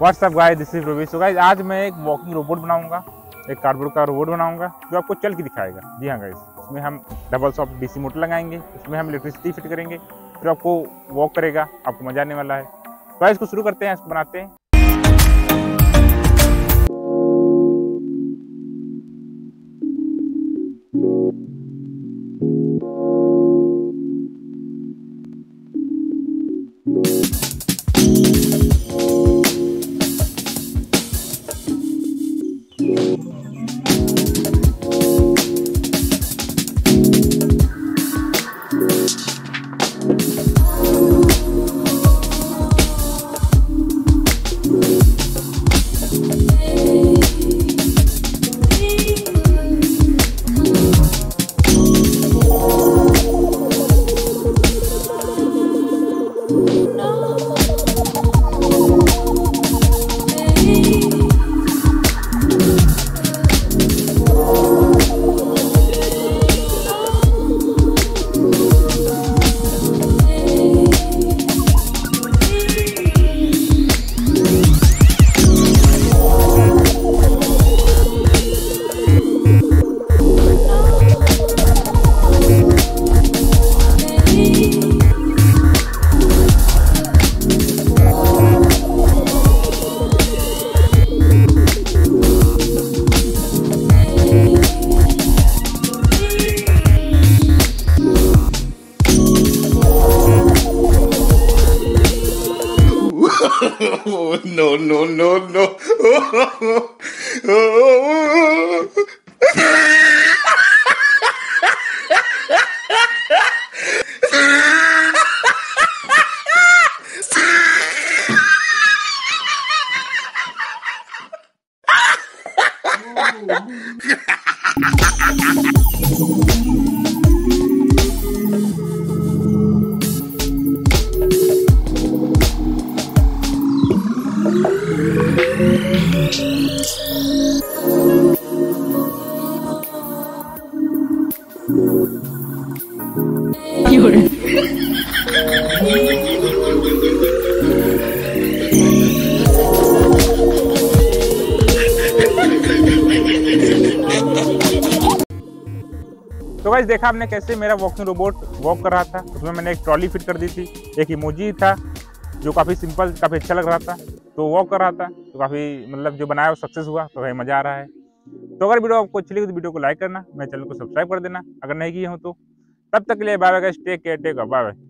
WhatsApp guys, this is Ravi. So guys आज मैं एक वॉकिंग रोबोट बनाऊंगा, एक कार्डबोर्ड का रोबोट बनाऊंगा जो आपको चल के दिखाएगा। जी हाँ गाइस, इसमें हम डबल शॉप डीसी मोटर लगाएंगे, उसमें हम इलेक्ट्रिसिटी फिट करेंगे, फिर आपको वॉक करेगा, आपको मजा आने वाला है। तो गाइस इसको शुरू करते हैं, इसको बनाते हैं। Oh, no. तो गाइस देखा हमने कैसे मेरा वॉकिंग रोबोट वॉक कर रहा था। उसमें मैंने एक ट्रॉली फिट कर दी थी, एक इमोजी था जो काफ़ी सिंपल, काफ़ी अच्छा लग रहा था, तो वॉक कर रहा था, तो काफ़ी मतलब जो बनाया वो सक्सेस हुआ, तो भाई मज़ा आ रहा है। तो अगर वीडियो आपको अच्छी लगी तो वीडियो को लाइक करना, मेरे चैनल को सब्सक्राइब कर देना अगर नहीं किए हो तो। तब तक के लिए bye bye guys, take care, take bye bye.